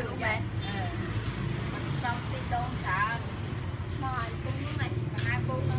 thôi luôn bạn. Xong đi đôn sợ. Mời cung nước này còn ai cung nữa.